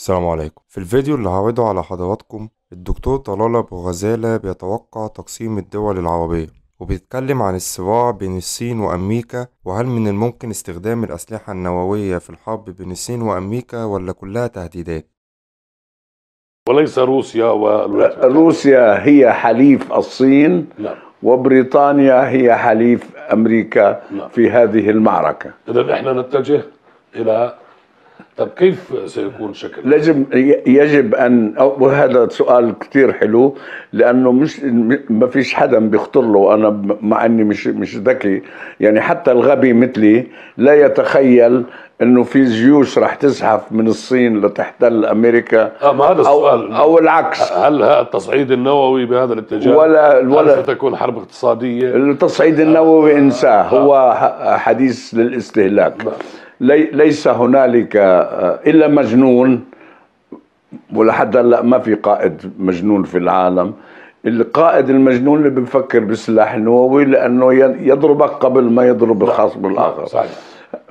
السلام عليكم. في الفيديو اللي هعرضه على حضراتكم الدكتور طلال أبو غزالة بيتوقع تقسيم الدول العربية، وبيتكلم عن الصراع بين الصين وأمريكا، وهل من الممكن استخدام الأسلحة النووية في الحرب بين الصين وأمريكا ولا كلها تهديدات؟ وليس روسيا روسيا هي حليف الصين، نعم، وبريطانيا هي حليف أمريكا، نعم، في هذه المعركة. إذا إحنا نتجه إلى، طب كيف سيكون شكل؟ يجب ان، وهذا سؤال كثير حلو، لانه مش ما فيش حدا بيخطر له. انا مع اني مش ذكي، يعني حتى الغبي مثلي لا يتخيل انه في جيوش راح تزحف من الصين لتحتل امريكا. ما هذا السؤال، او العكس. هل التصعيد النووي بهذا الاتجاه ولا ستكون حرب اقتصاديه؟ التصعيد النووي انساه، هو حديث للاستهلاك. ليس هنالك الا مجنون، ولحد هلا ما في قائد مجنون في العالم. القائد المجنون اللي بيفكر بالسلاح النووي لانه يضربك قبل ما يضرب الخصم الاخر. صحيح.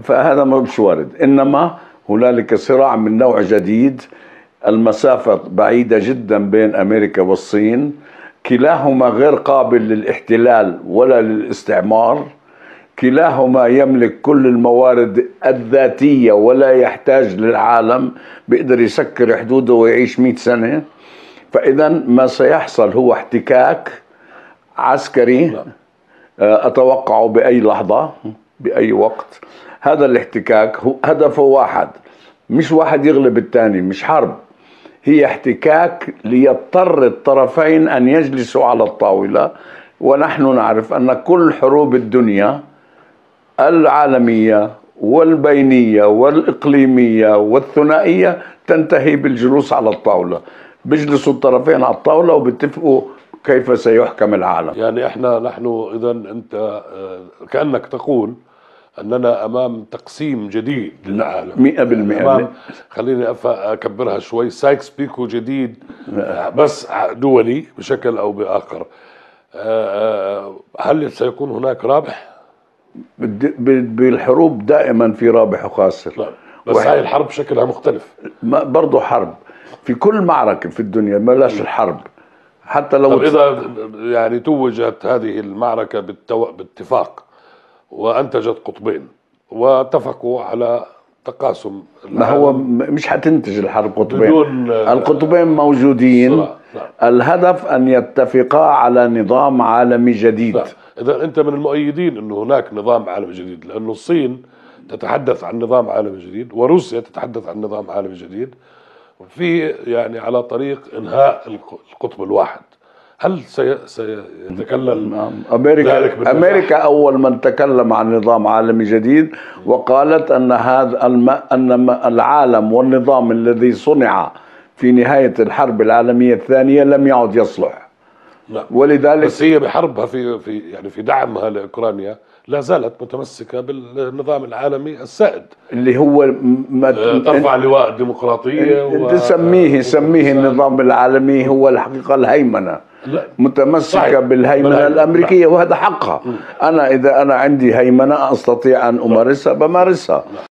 فهذا مش وارد، انما هنالك صراع من نوع جديد. المسافة بعيدة جدا بين امريكا والصين، كلاهما غير قابل للاحتلال ولا للاستعمار، كلاهما يملك كل الموارد الذاتية ولا يحتاج للعالم، بيقدر يسكر حدوده ويعيش 100 سنة. فإذا ما سيحصل هو احتكاك عسكري أتوقعه بأي لحظة بأي وقت. هذا الاحتكاك هدفه واحد، مش واحد يغلب الثاني، مش حرب، هي احتكاك ليضطر الطرفين أن يجلسوا على الطاولة. ونحن نعرف أن كل حروب الدنيا العالمية والبينية والإقليمية والثنائية تنتهي بالجلوس على الطاولة. بيجلسوا الطرفين على الطاولة وبيتفقوا كيف سيحكم العالم. يعني نحن إذا أنت كأنك تقول أننا أمام تقسيم جديد للعالم 100%. خليني أكبرها شوي، سايكس بيكو جديد، بس دولي بشكل أو بآخر. هل سيكون هناك رابح؟ بالحروب دائما في رابح وخاسر. لا. بس هاي الحرب شكلها مختلف، برضه حرب. في كل معركة في الدنيا بلاش الحرب، حتى لو طب إذا يعني توجت هذه المعركة باتفاق وأنتجت قطبين واتفقوا على تقاسم، ما هو مش حتنتج الحرب قطبين، القطبين موجودين. الهدف أن يتفقا على نظام عالمي جديد. إذا أنت من المؤيدين أنه هناك نظام عالمي جديد، لأنه الصين تتحدث عن نظام عالمي جديد وروسيا تتحدث عن نظام عالمي جديد، في يعني على طريق إنهاء القطب الواحد. هل سيتكلم أمريكا؟ أمريكا أول من تكلم عن نظام عالمي جديد، وقالت أن هذا أن العالم والنظام الذي صنع في نهاية الحرب العالمية الثانية لم يعد يصلح. لا. ولذلك بس هي بحربها في دعمها لأوكرانيا لا زالت متمسكة بالنظام العالمي السائد، اللي هو ترفع لواء الديمقراطية سميه النظام العالمي، هو الحقيقة الهيمنة. لا. متمسكة، صحيح، بالهيمنة الأمريكية. لا. وهذا حقها. أنا إذا أنا عندي هيمنة أستطيع أن أمارسها بمارسها. لا.